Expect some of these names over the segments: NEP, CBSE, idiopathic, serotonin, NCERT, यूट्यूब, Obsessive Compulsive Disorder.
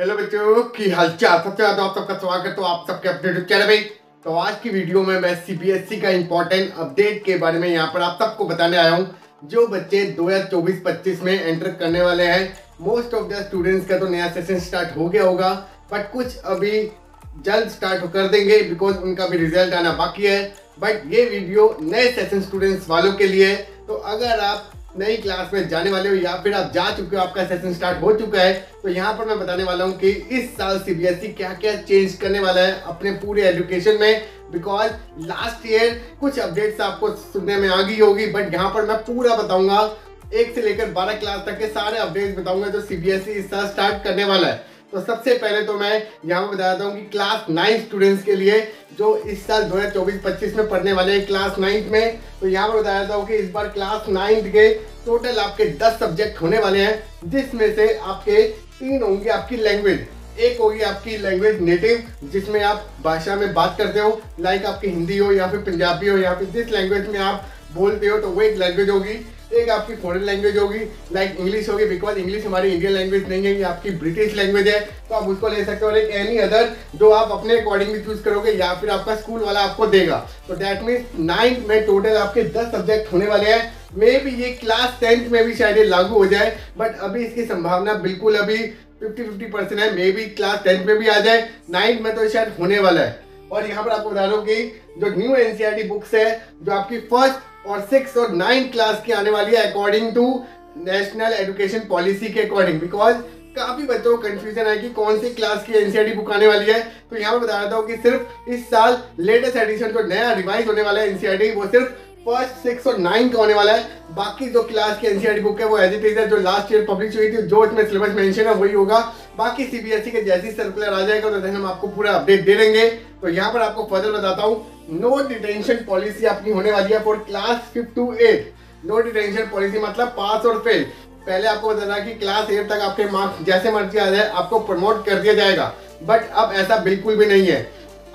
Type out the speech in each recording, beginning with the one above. Hello बच्चों की हालचाल, सबसे ज्यादा आप सबका स्वागत है तो आप सबके अपने यूट्यूब चैनल पे। तो आज की वीडियो में मैं सीबीएसई का इम्पोर्टेंट अपडेट के बारे में यहाँ पर आप सबको बताने आया हूँ। जो बच्चे 2024-25 में एंटर करने वाले हैं, मोस्ट ऑफ द स्टूडेंट्स का तो नया सेशन स्टार्ट हो गया होगा, बट कुछ अभी जल्द स्टार्ट कर देंगे बिकॉज उनका भी रिजल्ट आना बाकी है। बट ये वीडियो नए सेशन स्टूडेंट्स वालों के लिए, तो अगर आप नई क्लास में जाने वाले हो या फिर आप जा चुके हो, आपका सेशन स्टार्ट हो चुका है, तो यहाँ पर मैं बताने वाला हूँ कि इस साल सीबीएसई क्या क्या चेंज करने वाला है अपने पूरे एजुकेशन में। बिकॉज लास्ट ईयर कुछ अपडेट्स आपको सुनने में आ गई होगी, बट यहाँ पर मैं पूरा बताऊंगा, 1 से लेकर 12 क्लास तक के सारे अपडेट्स बताऊंगा जो सीबीएसई इस साल स्टार्ट करने वाला है। तो सबसे पहले तो मैं यहाँ पर बताता हूँ कि क्लास 9 स्टूडेंट्स के लिए जो इस साल 2024-25 में पढ़ने वाले हैं क्लास 9 में, तो यहाँ पर बताया था कि इस बार क्लास 9 के टोटल आपके 10 सब्जेक्ट होने वाले हैं, जिसमें से आपके 3 होंगी आपकी लैंग्वेज, 1 होगी आपकी लैंग्वेज नेटिव, जिसमें आप भाषा में बात करते हो, लाइक आपकी हिंदी हो या फिर पंजाबी हो या फिर जिस लैंग्वेज में आप बोलते हो तो वो एक लैंग्वेज होगी। एक आपकी फॉरेन लैंग्वेज होगी, लाइक इंग्लिश होगी, बिकॉज इंग्लिश हमारी इंडियन लैंग्वेज नहीं है, ये आपकी ब्रिटिश लैंग्वेज है, तो आप उसको ले सकते हो। और एक एनी अदर जो आप अपने अकॉर्डिंगली चूज करोगे या फिर आपका स्कूल वाला आपको देगा। तो दैट मीन्स 9 में टोटल आपके 10 सब्जेक्ट होने वाले हैं। मे भी ये क्लास 10 में भी शायद ये लागू हो जाए, बट अभी इसकी संभावना बिल्कुल अभी 50-50% है। मे भी क्लास 10 में भी आ जाए, 9 में तो शायद होने वाला है। और यहाँ पर आपको बता दूँ कि जो न्यू एनसीईआरटी बुक्स है जो आपकी फर्स्ट और 6 और 9 क्लास की आने वाली है according to national education policy के अकॉर्डिंग, बिकॉज काफी बच्चों को कंफ्यूजन है कि कौन सी क्लास की एनसीईआरटी बुक आने वाली है। तो यहाँ पर बता रहा था कि सिर्फ इस साल लेटेस्ट एडिशन जो नया रिवाइज होने वाला है एनसीईआरटी, वो सिर्फ फर्स्ट 6 और 9 का होने वाला है। बाकी जो क्लास की एनसीईआरटी बुक है वो एज इट इज है, जो लास्ट ईयर पब्लिश हुई थी, जो इसमें सिलेबस मेंशन है वही होगा। बाकी सीबीएसई के जैसी सर्कुलर आ जाएगा तो हम आपको पूरा अपडेट दे देंगे। तो यहाँ पर आपको फर्दर बताता हूँ, नो डिटेंशन पॉलिसी आपकी होने वाली है for class 5 to 8। No detention policy मतलब पास और फेल। पहले आपको बताना कि क्लास 8 तक आपके मार्क्स जैसे मर्जी आ जाए आपको प्रमोट कर दिया जाएगा, बट अब ऐसा बिल्कुल भी नहीं है।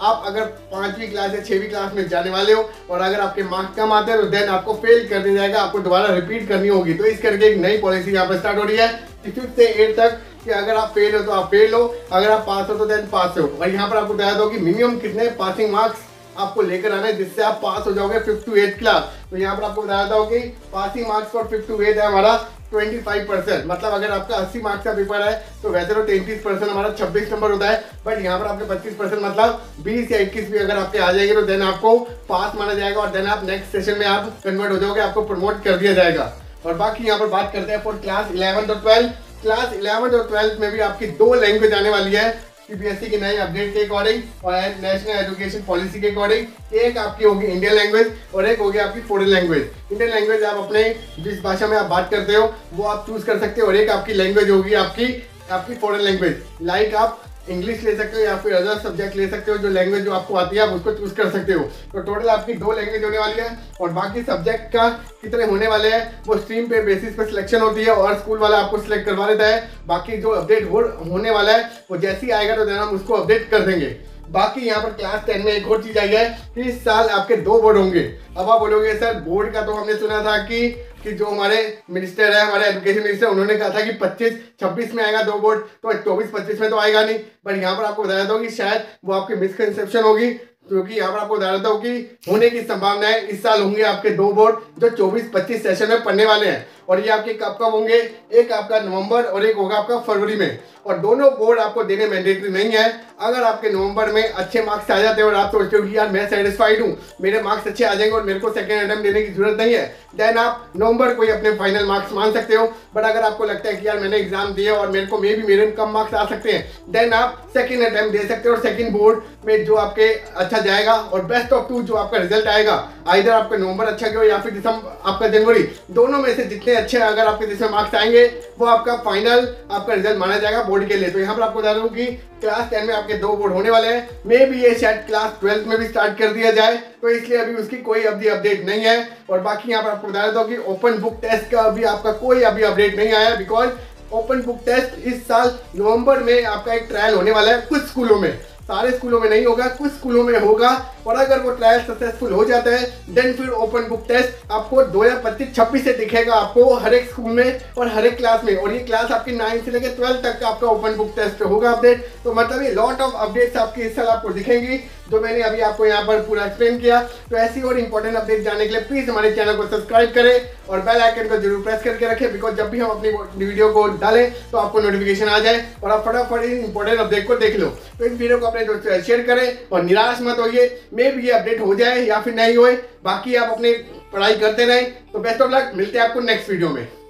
आप अगर 5वीं क्लास या 6वीं क्लास में जाने वाले हो और अगर आपके मार्क्स कम आते हैं तो देन आपको फेल कर दिया जाएगा, आपको दोबारा रिपीट करनी होगी। तो इस करके एक नई पॉलिसी यहाँ पर स्टार्ट हो रही है 5th से 8 तक कि अगर आप फेल हो तो आप फेल हो, अगर आप पास हो तो देन पास हो। और यहाँ पर आपको बताया था कि मिनिमम कितने पासिंग मार्क्स आपको लेकर आना है जिससे आप पास हो जाओगे 5th to 8th क्लास। तो यहाँ पर आपको बताया था कि passing marks for 5th to 8th है हमारा 25%, मतलब अगर आपका 80 मार्क्स का पेपर है तो वैसे तो 33% हमारा 26 नंबर होता है, बट यहाँ पर आपके 25% मतलब 20 या 21 भी अगर आपके आ जाएंगे तो देन आपको पास माना जाएगा और देन आप नेक्स्ट सेशन में आप कन्वर्ट हो जाओगे, आपको प्रमोट कर दिया जाएगा। और बाकी यहाँ पर बात करते हैं फॉर क्लास 11 और 12। क्लास 11 और 12 में भी आपकी 2 लैंग्वेज आने वाली है सीबीएसई की नई अपडेट के अकॉर्डिंग और नेशनल एजुकेशन पॉलिसी के अकॉर्डिंग। एक आपकी होगी इंडियन लैंग्वेज और एक होगी आपकी फॉरेन लैंग्वेज। इंडियन लैंग्वेज आप अपने जिस भाषा में आप बात करते हो वो आप चूज कर सकते हो, और एक आपकी लैंग्वेज होगी आपकी फॉरेन लैंग्वेज, लाइक आप इंग्लिश ले सकते हो या फिर अदर सब्जेक्ट ले सकते हो, जो लैंग्वेज जो आपको आती है आप उसको चूज कर सकते हो। तो टोटल आपकी 2 लैंग्वेज होने वाली है। और बाकी सब्जेक्ट का कितने होने वाले हैं वो स्ट्रीम पे बेसिस पे सिलेक्शन होती है और स्कूल वाला आपको सिलेक्ट करवा देता है। बाकी जो अपडेट होने वाला है वो जैसे ही आएगा तो हम उसको अपडेट कर देंगे। बाकी यहाँ पर क्लास 10 में एक और चीज आई है कि इस साल आपके 2 बोर्ड होंगे। अब आप बोलोगे सर बोर्ड का तो हमने सुना था कि जो हमारे मिनिस्टर है, हमारे एजुकेशन मिनिस्टर, उन्होंने कहा था कि 25-26 में आएगा 2 बोर्ड, तो 24-25 में तो आएगा नहीं। बट यहाँ पर आपको बता देता हूँ कि शायद वो आपकी मिसकंसेप्शन होगी, क्योंकि यहाँ पर आपको बता देता हूँ कि होने की संभावना है इस साल होंगे आपके 2 बोर्ड जो 24-25 सेशन में पढ़ने वाले हैं। और ये आपके कब कब होंगे, एक आपका नवंबर और एक होगा आपका फरवरी में। और दोनों बोर्ड आपको देने मैंडेटरी नहीं है। अगर आपके नवंबर में अच्छे मार्क्स आ जाते हैं और आप सोचते हो कि यार मैं सेटिस्फाइड हूँ, मेरे मार्क्स अच्छे आ जाएंगे और मेरे को सेकंड अटेम्प्ट देने की जरूरत नहीं है, देन आप नवंबर को ही अपने फाइनल मार्क्स मान सकते हो। बट अगर आपको लगता है कि यार मैंने एग्जाम दिया और मेरे को मेरे कम मार्क्स आ सकते हैं, देन आप सेकेंड अटैम्प्ट दे सकते हो और सेकेंड बोर्ड में जो आपके अच्छा जाएगा और बेस्ट ऑफ 2 जो आपका रिजल्ट आएगा, आइदर आपका नवंबर अच्छा गया या फिर आपका जनवरी, दोनों में से जितने अच्छे अगर आपके जिसमें मार्क्स आएंगे वो आपका फाइनल आपका रिजल्ट माना जाएगा बोर्ड के लिए। तो यहाँ पर आपको बता दूँ कि क्लास 10 में आपके 2 बोर्ड होने वाले हैं। मे भी ये शायद क्लास 12 में भी स्टार्ट कर दिया जाए, तो इसलिए अभी उसकी कोई अभी अपडेट नहीं है। और बाकी यहाँ पर आपको बता देता हूँ कि ओपन बुक टेस्ट का अभी आपका कोई अभी अपडेट नहीं आया, बिकॉज ओपन बुक टेस्ट इस साल नवंबर में आपका एक ट्रायल होने वाला है कुछ स्कूलों में, सारे स्कूलों में नहीं होगा, कुछ स्कूलों में होगा। और अगर वो ट्रायल सक्सेसफुल हो जाता है देन फिर ओपन बुक टेस्ट आपको 2025-26 से दिखेगा आपको हर एक स्कूल में और हर एक क्लास में। और ये क्लास आपकी 9 से लेकर 12 तक का आपका ओपन बुक टेस्ट होगा अपडेट। तो मतलब ये लॉट ऑफ अपडेट्स आपकी इस साल आपको दिखेंगी जो मैंने अभी आपको यहाँ पर पूरा एक्सप्लेन किया। तो ऐसी और इंपॉर्टेंट अपडेट जानने के लिए प्लीज हमारे चैनल को सब्सक्राइब करें और बेल आइकन को जरूर प्रेस करके रखें, बिकॉज जब भी हम अपनी वीडियो को डालें तो आपको नोटिफिकेशन आ जाए और आप फटाफट इस इंपॉर्टेंट अपडेट को देख लो। तो इस वीडियो को अपने दोस्तों शेयर करें और निराश मत होइए, मे भी ये अपडेट हो जाए या फिर नहीं होए, बाकी आप अपनी पढ़ाई करते रहें। तो बेस्ट ऑफ लक, मिलते हैं आपको नेक्स्ट वीडियो में।